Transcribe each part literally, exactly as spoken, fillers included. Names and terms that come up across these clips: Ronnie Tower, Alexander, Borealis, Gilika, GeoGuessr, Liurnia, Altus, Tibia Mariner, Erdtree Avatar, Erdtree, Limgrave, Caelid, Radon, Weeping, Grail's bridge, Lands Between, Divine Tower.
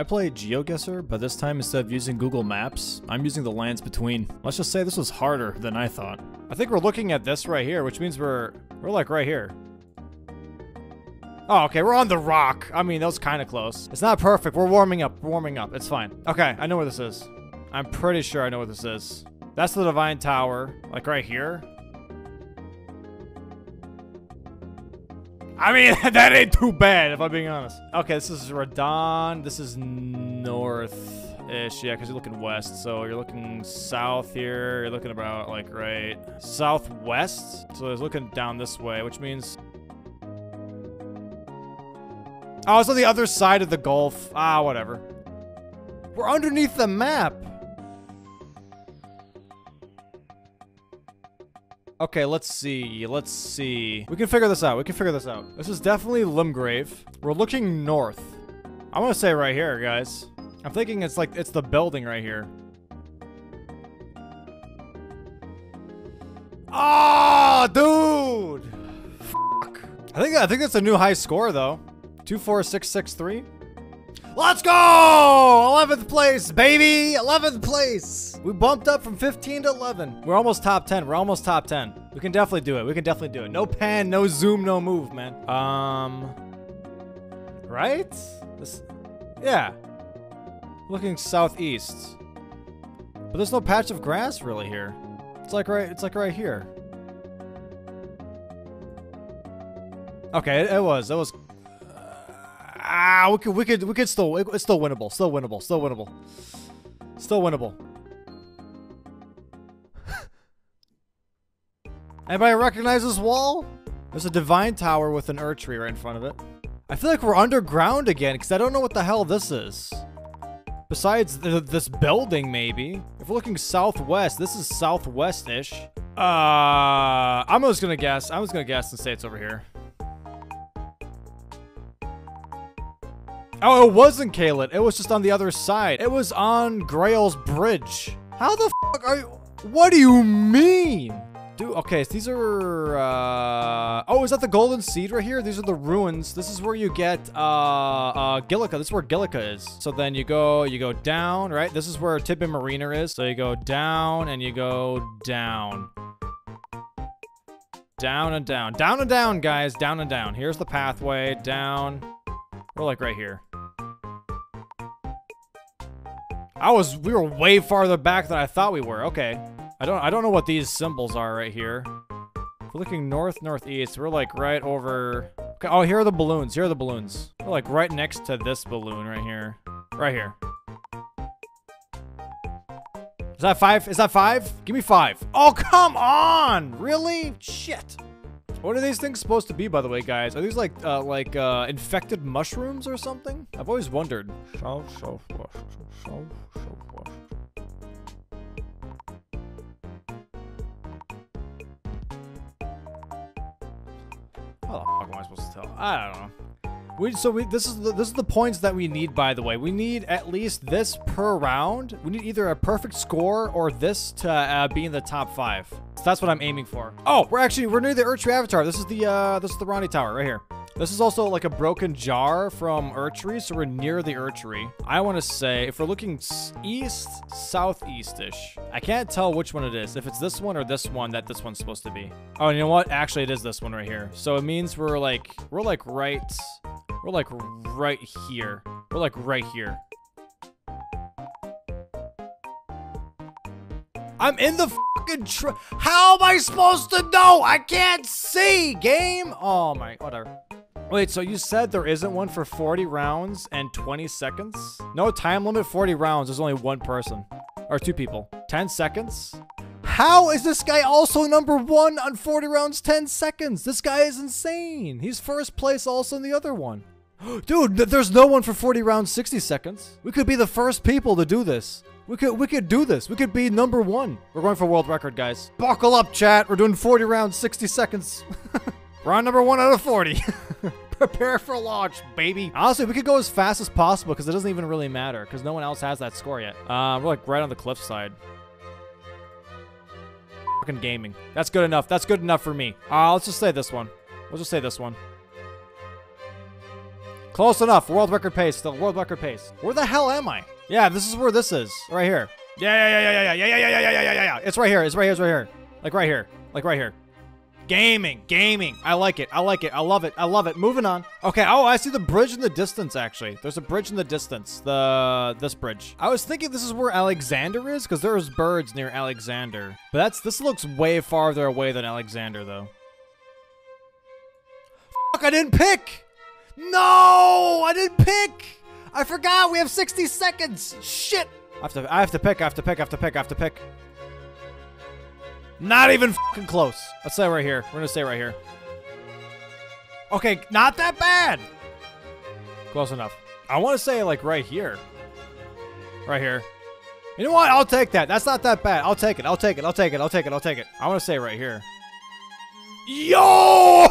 I play GeoGuessr, but this time instead of using Google Maps, I'm using the Lands Between. Let's just say this was harder than I thought. I think we're looking at this right here, which means we're, we're like right here. Oh, okay, we're on the rock. I mean, that was kind of close. It's not perfect. We're warming up, we're warming up. It's fine. Okay, I know where this is. I'm pretty sure I know what this is. That's the Divine Tower, like right here. I mean, that ain't too bad, if I'm being honest. Okay, this is Radon. This is north-ish. Yeah, because you're looking west. So you're looking south here. You're looking about, like, right southwest. So it's looking down this way, which means... oh, it's on the other side of the Gulf. Ah, whatever. We're underneath the map. Okay, let's see, let's see. We can figure this out, we can figure this out. This is definitely Limgrave. We're looking north. I wanna say right here, guys. I'm thinking it's like, it's the building right here. Oh, dude! Fuck. I think, I think that's a new high score though. two four six six three. Let's go! eleventh place, baby! eleventh place! We bumped up from fifteen to eleven. We're almost top ten. We're almost top ten. We can definitely do it. We can definitely do it. No pan, no zoom, no move, man. Um... Right? This... yeah. Looking southeast. But there's no patch of grass really here. It's like right... it's like right here. Okay, it, it was. It was... ah, we could, we could, we could still, it's still winnable, still winnable, still winnable, still winnable. Anybody recognize this wall? There's a Divine Tower with an Erdtree right in front of it. I feel like we're underground again, because I don't know what the hell this is. Besides th this building, maybe. If we're looking southwest, this is southwest-ish. Uh, I'm just gonna guess, I'm just gonna guess and say it's over here. Oh, it wasn't Caelid. It was just on the other side. It was on Grail's bridge. How the fuck are you? What do you mean? Dude, okay, so these are, uh... oh, is that the golden seed right here? These are the ruins. This is where you get, uh, uh, Gilika. This is where Gilika is. So then you go, you go down, right? This is where Tibia Mariner is. So you go down and you go down. Down and down. Down and down, guys. Down and down. Here's the pathway. Down. We're like right here. I was, we were way farther back than I thought we were. Okay. I don't, I don't know what these symbols are right here. We're looking north, northeast. We're like right over. Okay. Oh, here are the balloons. Here are the balloons. We're like right next to this balloon right here. Right here. Is that five? Is that five? Give me five. Oh, come on. Really? Shit. What are these things supposed to be, by the way, guys? Are these like, uh, like, uh, infected mushrooms or something? I've always wondered. How the fuck am I supposed to tell? I don't know. We so we this is the, this is the points that we need, by the way. We need at least this per round. We need either a perfect score or this to uh, be in the top five. So that's what I'm aiming for. Oh, we're actually, we're near the Erdtree Avatar. This is the, uh, this is the Ronnie Tower right here. This is also like a broken jar from Erdtree, so we're near the Erdtree. I want to say, if we're looking east, southeast-ish, I can't tell which one it is. If it's this one or this one, that this one's supposed to be. Oh, you know what? Actually, it is this one right here. So it means we're like, we're like right, we're like right here. We're like right here. I'm in the fucking tr- how am I supposed to know? I can't see, game. Oh my, whatever. Wait, so you said there isn't one for forty rounds and twenty seconds? No time limit, forty rounds. There's only one person or two people. ten seconds? How is this guy also number one on forty rounds, ten seconds? This guy is insane. He's first place also in the other one. Dude, there's no one for forty rounds, sixty seconds. We could be the first people to do this. We could, we could do this. We could be number one. We're going for world record, guys. Buckle up, chat. We're doing forty rounds, sixty seconds. Round number one out of forty. Prepare for launch, baby. Honestly, we could go as fast as possible because it doesn't even really matter because no one else has that score yet. Uh, we're like right on the cliffside. Fucking gaming. That's good enough. That's good enough for me. Uh, let's just say this one. We'll just say this one. Close enough. World record pace still. World record pace. Where the hell am I? Yeah, this is where this is. Right here. Yeah, yeah, yeah, yeah, yeah, yeah, yeah, yeah, yeah, yeah, yeah, yeah, yeah. It's right here. It's right here. It's right here. Like right here. Like right here. Gaming. Gaming. I like it. I like it. I love it. I love it. Moving on. Okay. Oh, I see the bridge in the distance, actually. There's a bridge in the distance. The This bridge. I was thinking this is where Alexander is, because there's birds near Alexander. But that's this looks way farther away than Alexander, though. Fuck, I didn't pick! No! I didn't pick! I forgot we have sixty seconds! Shit! I have to I have to pick, I have to pick, I have to pick, I have to pick. Not even fucking close. Let's stay right here. We're gonna stay right here. Okay, not that bad! Close enough. I wanna say like right here. Right here. You know what? I'll take that. That's not that bad. I'll take it. I'll take it. I'll take it. I'll take it. I'll take it. I wanna say right here. Yo!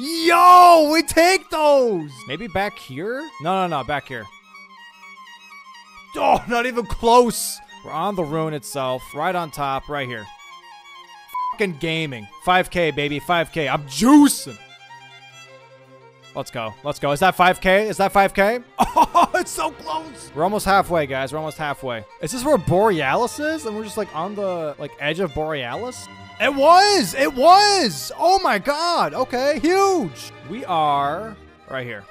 Yo! We take those! Maybe back here? No, no, no. Back here. Oh, not even close. We're on the rune itself. Right on top. Right here. Fucking gaming. five K, baby. five K. I'm juicing. Let's go. Let's go. Is that five K? Is that five K? Oh, it's so close. We're almost halfway, guys. We're almost halfway. Is this where Borealis is? And we're just like on the like edge of Borealis? It was! It was! Oh my god! Okay, huge! We are right here.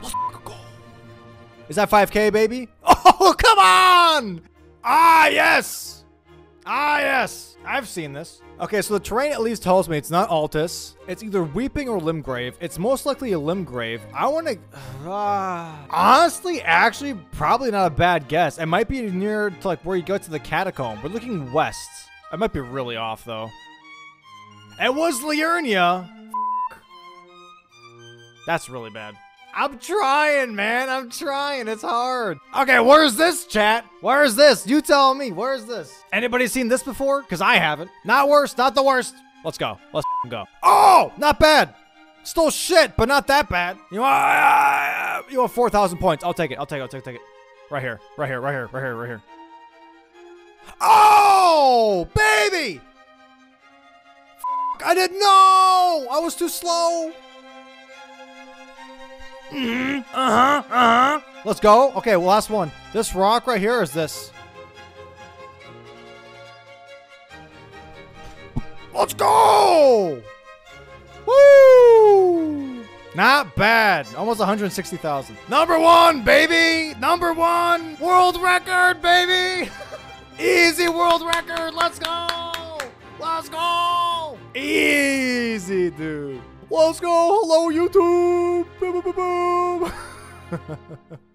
Let's go! Is that five K, baby? Oh, come on! Ah, yes! Ah, yes! I've seen this. Okay, so the terrain at least tells me it's not Altus. It's either Weeping or Limgrave. It's most likely a Limgrave. I want to... Uh, honestly, actually, probably not a bad guess. It might be near to like where you go to the catacomb. We're looking west. I might be really off, though. It was Liurnia! F***. That's really bad. I'm trying, man. I'm trying. It's hard. Okay, where's this, chat? Where's this? You tell me. Where's this? Anybody seen this before? Because I haven't. Not worse. Not the worst. Let's go. Let's go. Oh! Not bad. Still shit, but not that bad. You want, uh, you want four thousand points. I'll take it. I'll take it. I'll take it. Take it. Right here. Right here. Right here. Right here. Right here. Oh, baby! F I didn't know! I was too slow! Mm-hmm. Uh-huh, uh-huh. Let's go. Okay, well, last one. This rock right here is this. Let's go! Woo! Not bad. Almost one hundred sixty thousand. Number one, baby! Number one! World record, baby! Easy world record! Let's go! Let's go! Easy, dude. Let's go! Hello, YouTube! Boom, boom, boom, boom.